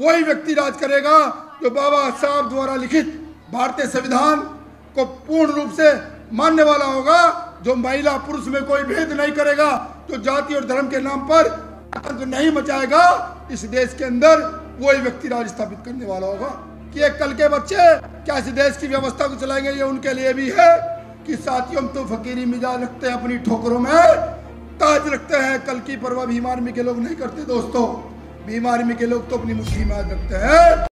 वही व्यक्ति राज करेगा जो बाबा साहब द्वारा लिखित भारतीय संविधान को पूर्ण रूप से मानने वाला होगा, जो महिला पुरुष में कोई भेद नहीं करेगा, जो जाति और धर्म के नाम पर जो नहीं मचाएगा, इस देश के अंदर वही व्यक्ति राज स्थापित करने वाला होगा। कि ये कल के बच्चे क्या इस देश की व्यवस्था को चलाएंगे, ये उनके लिए भी है कि साथियों हम तो फकीरी मिजाज रखते हैं, अपनी ठोकरों में ताज रखते हैं, कल की परवाह भीम आर्मी के लोग नहीं करते। दोस्तों, भीम आर्मी के लोग तो अपनी मुट्ठी में हाथ रखते हैं।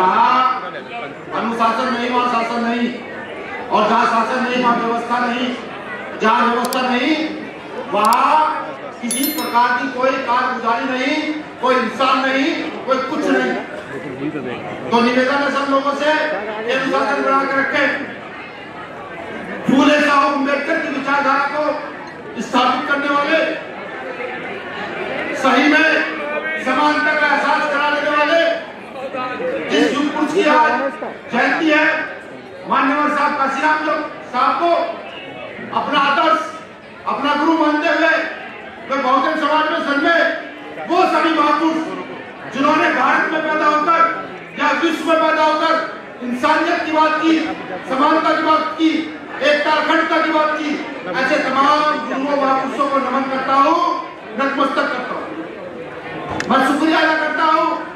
अनुशासन नहीं वहाँ शासन नहीं, और जहाँ शासन नहीं वहाँ व्यवस्था नहीं, जहाँ व्यवस्था नहीं वहाँ किसी प्रकार की कोई कारगुजारी नहीं, कोई इंसान नहीं, कोई कुछ नहीं। तो निवेदन है सब लोगों से, ये अनुशासन बना के रखें। फूले साहब अम्बेडकर की विचारधारा को स्थापित करने वाले, सही में समानता का एहसास करा देने वाले, जिस युग पुरुष की आज जयंती है, माननीय साहब कांशीराम साहब को अपना आदर्श, अपना गुरु मानते हुए तो बहुजन समाज में जन्मे वो सभी महापुरुष जिन्होंने भारत में पैदा होकर या विश्व में पैदा होकर इंसानियत की बात की, समानता की बात की, एकता अखंडता की बात की, ऐसे तमाम गुरुओं महापुरुषों को नमन करता हूँ, नतमस्तक करता हूँ। मैं शुक्रिया अदा करता हूँ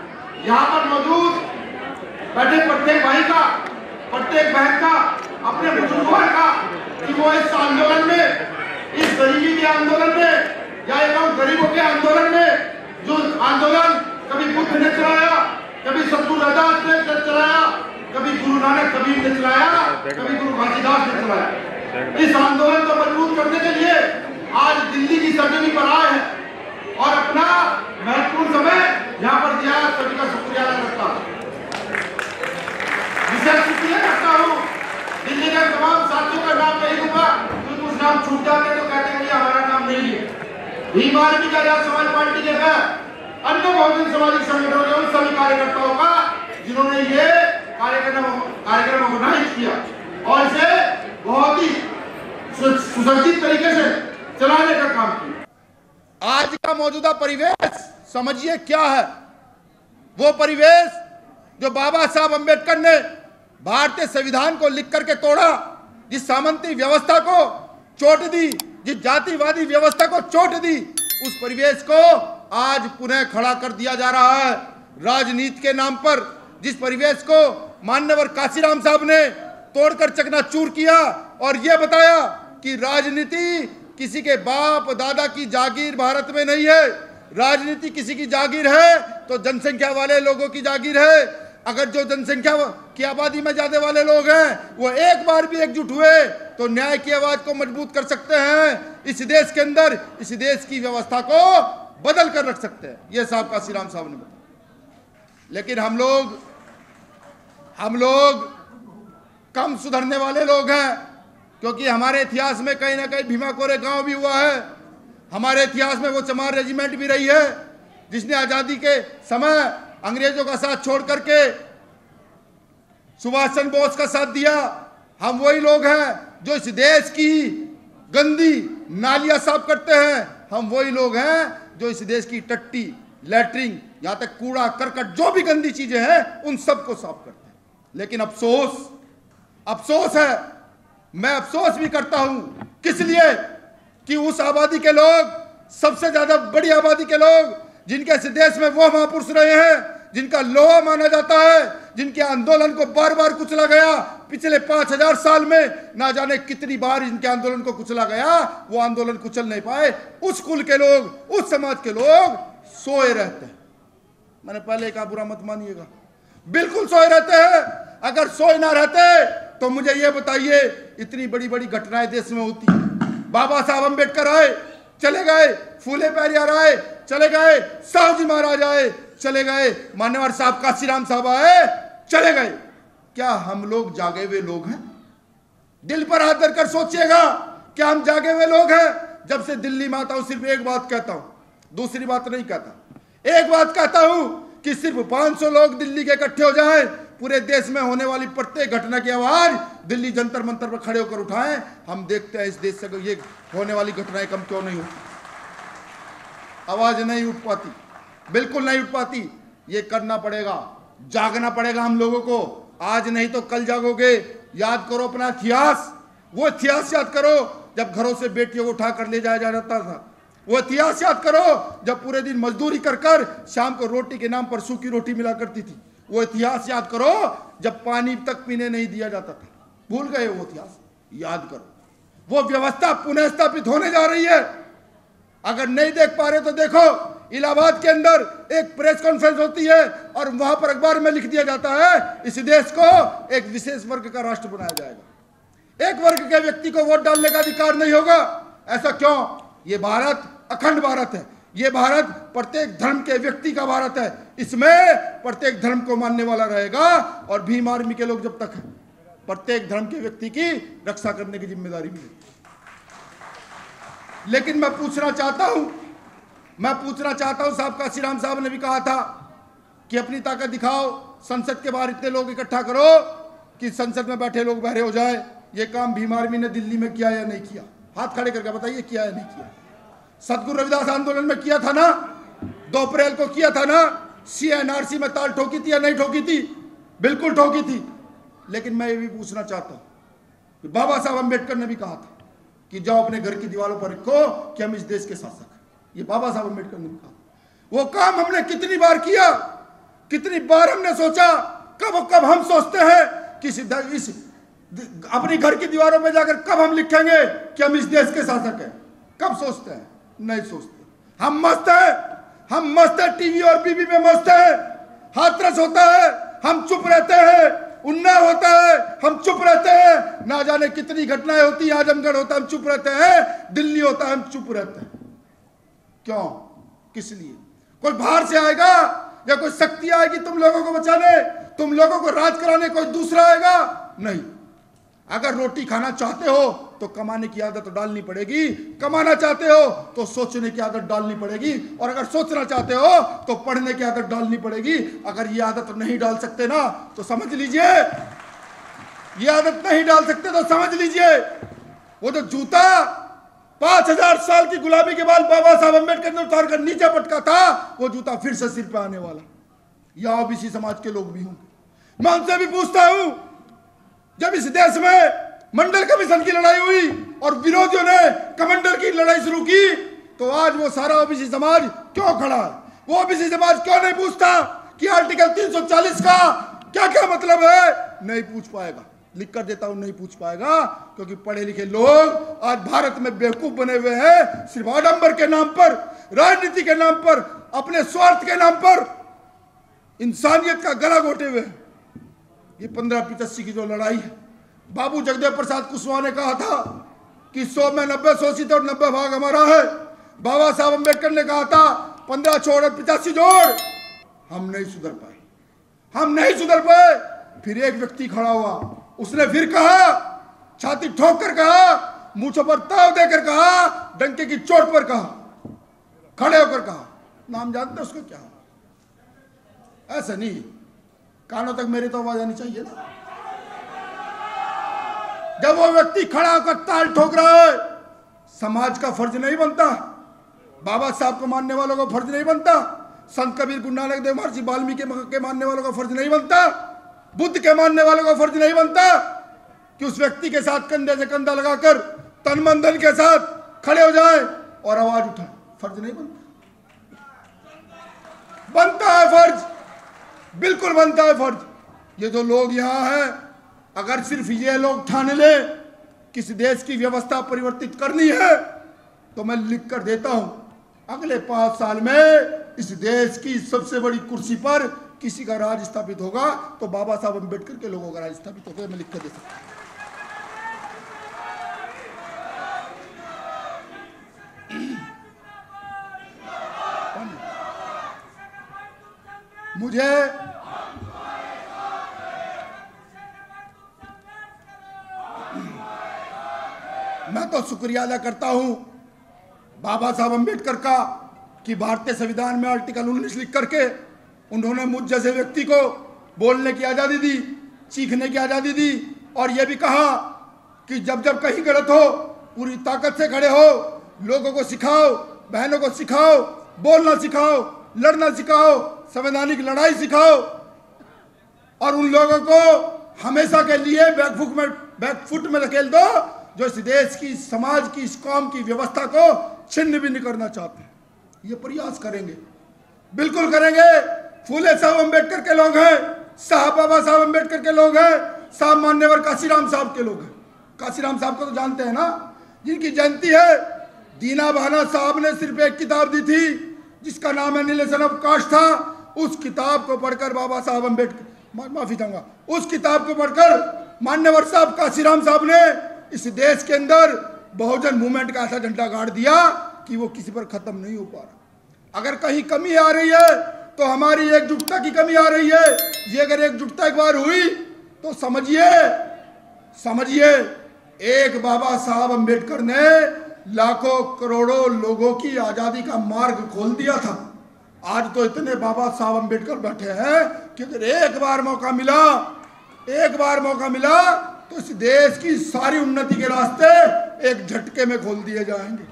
यहाँ पर मौजूद बैठे प्रत्येक भाई का, प्रत्येक बहन का, अपने बुजुर्गों का, कि वो इस आंदोलन में, इस गरीबी के आंदोलन में, या गरीबों के आंदोलन में, जो आंदोलन कभी बुद्ध ने चलाया, कभी सतगुरु रविदास ने चलाया, कभी गुरु नानक कबीर ने चलाया, कभी गुरु घसीदास ने चलाया, इस आंदोलन को मजबूत करने के लिए आज दिल्ली की सरजमी पर आए हैं और अपना महत्वपूर्ण समय यहाँ पर दिया। सभी का शुक्रिया अदा करता हूँ, विशेष शुक्रिया करता हूँ। दिल्ली के तमाम साथियों का नाम नहीं लूंगा क्योंकि कुछ नाम छूट जाते तो कहते हैं कि हमारा नाम नहीं है। भीम आर्मी का या समाज पार्टी के अन्य बहुजन सामाजिक संगठनों के उन सभी कार्यकर्ताओं का जिन्होंने ये कार्यक्रम ऑर्गेनाइज किया और इसे बहुत ही सुसज्जित तरीके से चलाने का काम किया। आज का मौजूदा परिवेश समझिए क्या है, वो परिवेश जो बाबा साहब अंबेडकर ने भारतीय संविधान को लिख करके तोड़ा, जिस सामंती व्यवस्था को चोट दी, जिस जातिवादी व्यवस्था को चोट दी, उस परिवेश को आज पुनः खड़ा कर दिया जा रहा है राजनीति के नाम पर। जिस परिवेश को माननीय कांशीराम साहब ने तोड़कर चकनाचूर किया और ये बताया कि राजनीति किसी के बाप दादा की जागीर भारत में नहीं है, राजनीति किसी की जागीर है तो जनसंख्या वाले लोगों की जागीर है। अगर जो जनसंख्या की आबादी में ज्यादा वाले लोग हैं वो एक बार भी एकजुट हुए तो न्याय की आवाज को मजबूत कर सकते हैं इस देश के अंदर, इस देश की व्यवस्था को बदल कर रख सकते हैं। ये साहब कांशीराम साहब ने बताया। लेकिन हम लोग कम सुधरने वाले लोग हैं, क्योंकि हमारे इतिहास में कहीं ना कहीं भीमा कोरे गांव भी हुआ है, हमारे इतिहास में वो चमार रेजिमेंट भी रही है जिसने आज़ादी के समय अंग्रेजों का साथ छोड़ करके सुभाष चंद्र बोस का साथ दिया। हम वही लोग हैं जो इस देश की गंदी नालियां साफ करते हैं, हम वही लोग हैं जो इस देश की टट्टी लैट्रिन यहाँ तक कूड़ा करकट जो भी गंदी चीज़ें हैं उन सबको साफ करते हैं। लेकिन अफसोस है, मैं अफसोस भी करता हूं, किस लिए कि उस आबादी के लोग, सबसे ज्यादा बड़ी आबादी के लोग जिनके इस देश में वो महापुरुष रहे हैं जिनका लोहा माना जाता है, जिनके आंदोलन को बार बार कुचला गया, पिछले 5000 साल में ना जाने कितनी बार जिनके आंदोलन को कुचला गया, वो आंदोलन कुचल नहीं पाए। उस कुल के लोग, उस समाज के लोग सोए रहते हैं। मैंने पहले कहा, बुरा मत मानिएगा, बिल्कुल सोए रहते हैं। अगर सोए ना रहते तो मुझे ये बताइए इतनी बड़ी बड़ी घटनाएं देश में होती है। बाबा साहब अंबेडकर आए चले गए, फूले पेरियार आए चले गए, साहू जी महाराज आए चले गए, मान्यवर साहब कांशीराम साहब आए चले गए। क्या हम लोग जागे हुए लोग हैं? दिल पर हाथ धरकर सोचिएगा, क्या हम जागे हुए लोग हैं? जब से दिल्ली में आता हूं सिर्फ एक बात कहता हूं, दूसरी बात नहीं कहता। एक बात कहता हूं कि सिर्फ 500 लोग दिल्ली के इकट्ठे हो जाए, पूरे देश में होने वाली प्रत्येक घटना की आवाज दिल्ली जंतर मंतर पर खड़े होकर उठाएं। हम देखते हैं इस देश से ये होने वाली घटनाएं कम क्यों नहीं होती, आवाज नहीं उठ पाती, बिल्कुल नहीं उठ पाती। ये करना पड़ेगा, जागना पड़ेगा हम लोगों को। आज नहीं तो कल जागोगे। याद करो अपना इतिहास, वो इतिहास याद करो जब घरों से बेटियों को उठा कर ले जाया जाता था। वो इतिहास याद करो जब पूरे दिन मजदूरी कर कर शाम को रोटी के नाम पर सूखी रोटी मिला करती थी। वो इतिहास याद करो जब पानी तक पीने नहीं दिया जाता था। भूल गए वो इतिहास, याद करो। वो व्यवस्था पुनः स्थापित होने जा रही है। अगर नहीं देख पा रहे तो देखो, इलाहाबाद के अंदर एक प्रेस कॉन्फ्रेंस होती है और वहां पर अखबार में लिख दिया जाता है इस देश को एक विशेष वर्ग का राष्ट्र बनाया जाएगा, एक वर्ग के व्यक्ति को वोट डालने का अधिकार नहीं होगा। ऐसा क्यों? ये भारत अखंड भारत है, ये भारत प्रत्येक धर्म के व्यक्ति का भारत है, इसमें प्रत्येक धर्म को मानने वाला रहेगा। और भीम आर्मी के लोग जब तक प्रत्येक धर्म के व्यक्ति की रक्षा करने की जिम्मेदारी मिलेगी। लेकिन मैं पूछना चाहता हूं, साहब कांशीराम साहब ने भी कहा था कि अपनी ताकत दिखाओ, संसद के बाहर इतने लोग इकट्ठा करो कि संसद में बैठे लोग बहरे हो जाए। ये काम भीम आर्मी ने दिल्ली में किया या नहीं किया? हाथ खड़े करके बताइए, किया या नहीं किया? सतगुरु रविदास आंदोलन में किया था ना, 2 अप्रैल को किया था ना। CNRC में ताल ठोकी थी या नहीं ठोकी थी? बिल्कुल ठोकी थी। लेकिन मैं ये भी पूछना चाहता हूँ कि बाबा साहब अम्बेडकर ने भी कहा था कि जाओ अपने घर की दीवारों पर लिखो कि हम इस देश के शासक हैं। ये बाबा साहब अम्बेडकर ने भी कहा। वो काम हमने कितनी बार किया, कितनी बार हमने सोचा? कब हम सोचते हैं कि इस अपनी घर की दीवारों पर जाकर कब हम लिखेंगे कि हम इस देश के शासक हैं? कब सोचते हैं? नहीं सोचते। हम मस्त है, टीवी और बीबी में मस्त है, हाथरस होता है हम चुप रहते हैं, उन्नाव होता है हम चुप रहते हैं, ना जाने कितनी घटनाएं होती है, आजमगढ़ होता है हम चुप रहते हैं, दिल्ली होता है हम चुप रहते हैं। क्यों? किस लिए? कोई बाहर से आएगा या कोई शक्ति आएगी तुम लोगों को बचाने, तुम लोगों को राज कराने कोई दूसरा आएगा? नहीं। अगर रोटी खाना चाहते हो तो कमाने की आदत तो डालनी पड़ेगी, कमाना चाहते हो तो सोचने की आदत डालनी पड़ेगी, और अगर सोचना चाहते हो तो पढ़ने की आदत डालनी पड़ेगी। अगर ये आदत तो नहीं डाल सकते ना तो समझ लीजिए, ये आदत नहीं डाल सकते तो समझ लीजिए वो तो जूता 5000 साल की गुलामी के बाद बाबा साहब अम्बेडकर ने उतार कर नीचे पटका था, वो जूता फिर से सिर पर आने वाला। या OBC समाज के लोग भी होंगे। मैं उनसे भी पूछता हूं, जब इस देश में मंडल कमीशन की लड़ाई हुई और विरोधियों ने कमंडल की लड़ाई शुरू की, तो आज वो सारा OBC समाज क्यों खड़ा है? वो OBC समाज क्यों नहीं पूछता कि आर्टिकल 340 का क्या क्या मतलब है? नहीं पूछ पाएगा, लिख कर देता हूं, नहीं पूछ पाएगा, क्योंकि पढ़े लिखे लोग आज भारत में बेवकूफ बने हुए हैं। सिर्फ आडम्बर के नाम पर, राजनीति के नाम पर, अपने स्वार्थ के नाम पर इंसानियत का गला घोटे हुए हैं। ये 1585 की जो लड़ाई है, बाबू जगदेव प्रसाद कुशवाहा ने कहा था कि 100 में 90 शोषित और 90 भाग हमारा है। बाबा साहब अम्बेडकर ने कहा था 15 छोड़ और 85 जोड़। हम नहीं सुधर पाए, फिर एक व्यक्ति खड़ा हुआ, उसने फिर कहा, छाती ठोक कर कहा, मूंछों पर ताव देकर कहा, डंके की चोट पर कहा, खड़े होकर कहा। नाम जानते उसको क्या? ऐसा नहीं, कानों तक मेरी तो आवाज आनी चाहिए ना। जब वो व्यक्ति खड़ा होकर ताल ठोक रहा है, समाज का फर्ज नहीं बनता, बाबा साहब को मानने वालों का फर्ज नहीं बनता, संत कबीर, गुरु नानक देव, महर्षि बाल्मीकी के मानने वालों का फर्ज नहीं बनता, बुद्ध के मानने वालों का फर्ज नहीं बनता कि उस व्यक्ति के साथ कंधे से कंधा लगाकर तन मन धन के साथ खड़े हो जाए और आवाज उठाए। फर्ज नहीं बनता। बनता है फर्ज, बिल्कुल बनता है फर्ज। ये जो लोग यहाँ हैं, अगर सिर्फ ये लोग ठान ले किस देश की व्यवस्था परिवर्तित करनी है, तो मैं लिख कर देता हूँ अगले 5 साल में इस देश की सबसे बड़ी कुर्सी पर किसी का राज स्थापित होगा तो बाबा साहब अम्बेडकर के लोगों का राज स्थापित होगा। मैं लिख कर दे सकता हूँ। मुझे मैं तो शुक्रिया अदा करता हूं बाबा साहब अम्बेडकर का कि भारतीय संविधान में आर्टिकल 19 लिख करके उन्होंने मुझ जैसे व्यक्ति को बोलने की आज़ादी दी, सीखने की आज़ादी दी, और यह भी कहा कि जब जब कहीं गलत हो पूरी ताकत से खड़े हो, लोगों को सिखाओ, बहनों को सिखाओ, बोलना सिखाओ, लड़ना सिखाओ, संवैधानिक लड़ाई सिखाओ, और उन लोगों को हमेशा के लिए बैकफुट में धकेल दो जो इस देश की, समाज की, इस कौम की व्यवस्था को छिन्न भी नहीं करना चाहते हैं। ये प्रयास करेंगे, बिल्कुल करेंगे। फूले साहब अम्बेडकर के लोग हैं, साहब बाबा साहब अम्बेडकर के लोग हैं, साहब मान्यवर कांशीराम साहब के लोग हैं। कांशीराम साहब को तो जानते हैं ना, जिनकी जयंती है। दीना बहाना साहब ने सिर्फ एक किताब दी थी जिसका नाम एनिहिलेशन ऑफ कास्ट था। उस किताब को पढ़कर बाबा साहब अम्बेडकर, माफी चाहूंगा, उस किताब को पढ़कर मान्यवर साहब कांशीराम साहब ने इस देश के अंदर बहुजन मूवमेंट का ऐसा झंडा गाड़ दिया कि वो किसी पर खत्म नहीं हो पा रहा। अगर कहीं कमी आ रही है तो हमारी एकजुटता की कमी आ रही है। ये अगर एकजुटता एक बार हुई तो समझिए एक बाबा साहब अंबेडकर ने लाखों करोड़ों लोगों की आज़ादी का मार्ग खोल दिया था। आज तो इतने बाबा साहब अंबेडकर बैठे हैं कि अगर एक बार मौका मिला तो इस देश की सारी उन्नति के रास्ते एक झटके में खोल दिए जाएंगे,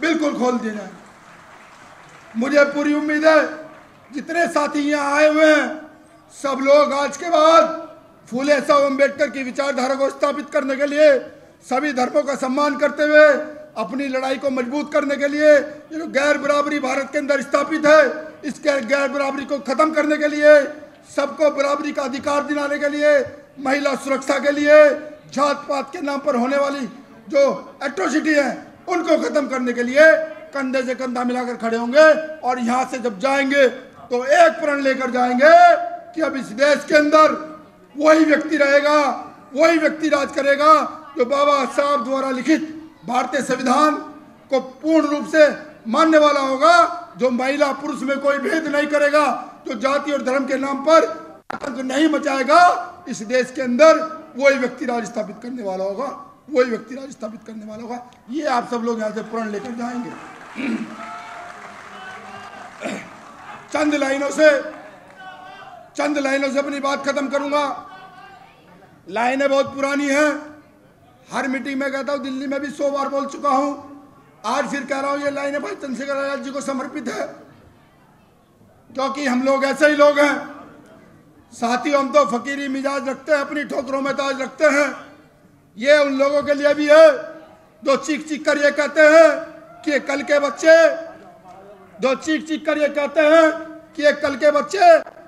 बिल्कुल खोल दिए जाएंगे। मुझे पूरी उम्मीद है जितने साथी यहाँ आए हुए हैं सब लोग आज के बाद फूले साहब अम्बेडकर की विचारधारा को स्थापित करने के लिए, सभी धर्मों का सम्मान करते हुए अपनी लड़ाई को मजबूत करने के लिए, ये जो गैर बराबरी भारत के अंदर स्थापित है, इस गैर बराबरी को ख़त्म करने के लिए, सबको बराबरी का अधिकार दिलाने के लिए, महिला सुरक्षा के लिए, जात पात के नाम पर होने वाली जो एट्रोसिटी है उनको खत्म करने के लिए कंधे से कंधा मिलाकर खड़े होंगे। और यहाँ से जब जाएंगे तो एक प्रण लेकर जाएंगे कि अब इस देश के अंदर वही व्यक्ति रहेगा, वही व्यक्ति राज करेगा जो बाबा साहब द्वारा लिखित भारतीय संविधान को पूर्ण रूप से मानने वाला होगा, जो महिला पुरुष में कोई भेद नहीं करेगा, जो जाति और धर्म के नाम पर आतंक नहीं मचाएगा। इस देश के अंदर वही व्यक्ति राज स्थापित करने वाला होगा, वही व्यक्ति राज स्थापित करने वाला होगा। ये आप सब लोग यहाँ से प्रण लेकर जाएंगे। चंद लाइनों से अपनी बात खत्म करूंगा। लाइनें बहुत पुरानी हैं, हर मीटिंग में कहता हूँ, दिल्ली में भी 100 बार बोल चुका हूँ, आज फिर कह रहा हूँ, ये लाइनें भाई चंद्रशेखर आज़ाद जी को समर्पित है, क्योंकि हम लोग ऐसे ही लोग हैं। साथियों, हम तो फकीरी मिजाज रखते हैं, अपनी ठोकरों में ताज रखते हैं। ये उन लोगों के लिए भी है जो चीख चीख कर ये कहते हैं कि कल के बच्चे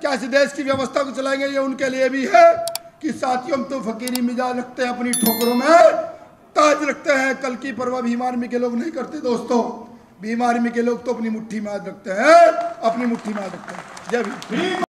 क्या इस देश की व्यवस्था को चलाएंगे। ये उनके लिए भी है कि साथियों, हम तो फकीरी मिजाज रखते हैं, अपनी ठोकरों में ताज रखते हैं, कल की परवाह भीम आर्मी के लोग नहीं करते। दोस्तों, भीम आर्मी के लोग तो अपनी मुट्ठी में याद रखते हैं, अपनी मुट्ठी में याद रखते हैं। जय भीम।